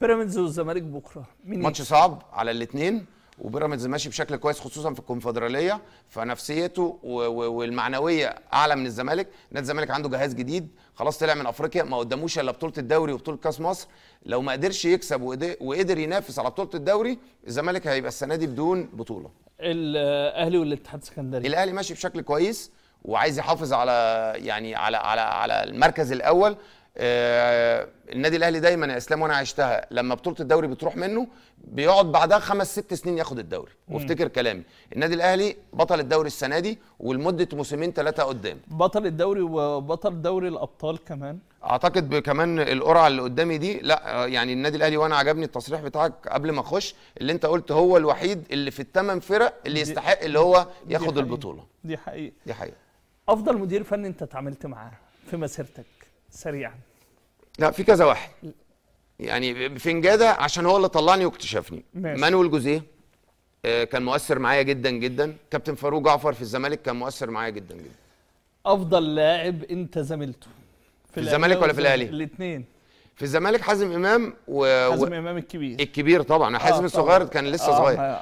بيراميدز والزمالك بكره ماتش صعب على الاثنين، وبيراميدز ماشي بشكل كويس خصوصا في الكونفدراليه، فنفسيته والمعنويه اعلى من الزمالك. نادي الزمالك عنده جهاز جديد، خلاص طلع من افريقيا، ما قداموش الا بطوله الدوري وبطوله كاس مصر. لو ما قدرش يكسب وقدر ينافس على بطوله الدوري، الزمالك هيبقى السنه دي بدون بطوله. الاهلي والاتحاد السكندري، الاهلي ماشي بشكل كويس وعايز يحافظ على يعني على على على المركز الاول. النادي الاهلي دايما يا اسلام وانا عشتها، لما بطوله الدوري بتروح منه بيقعد بعدها 5 6 سنين ياخد الدوري. وافتكر كلامي، النادي الاهلي بطل الدوري السنه دي ولمده موسمين 3 قدام، بطل الدوري وبطل دوري الابطال كمان. اعتقد كمان القرعه اللي قدامي دي، لا يعني النادي الاهلي، وانا عجبني التصريح بتاعك قبل ما اخش اللي انت قلت، هو الوحيد اللي في ال8 فرق اللي يستحق اللي هو ياخد البطوله. دي حقيقه، دي حقيقه. افضل مدير فني انت اتعاملت معاه في مسيرتك سريعا؟ لا، في كذا واحد يعني. فنجادة عشان هو اللي طلعني واكتشفني. مانويل جوزيه كان مؤثر معايا جدا جدا. كابتن فاروق جعفر في الزمالك كان مؤثر معايا جدا جدا. افضل لاعب انت زميلته في الزمالك ولا في الاهلي؟ الاثنين. في الزمالك حزم امام حزم امام الكبير طبعا. حازم الصغير كان لسه صغير.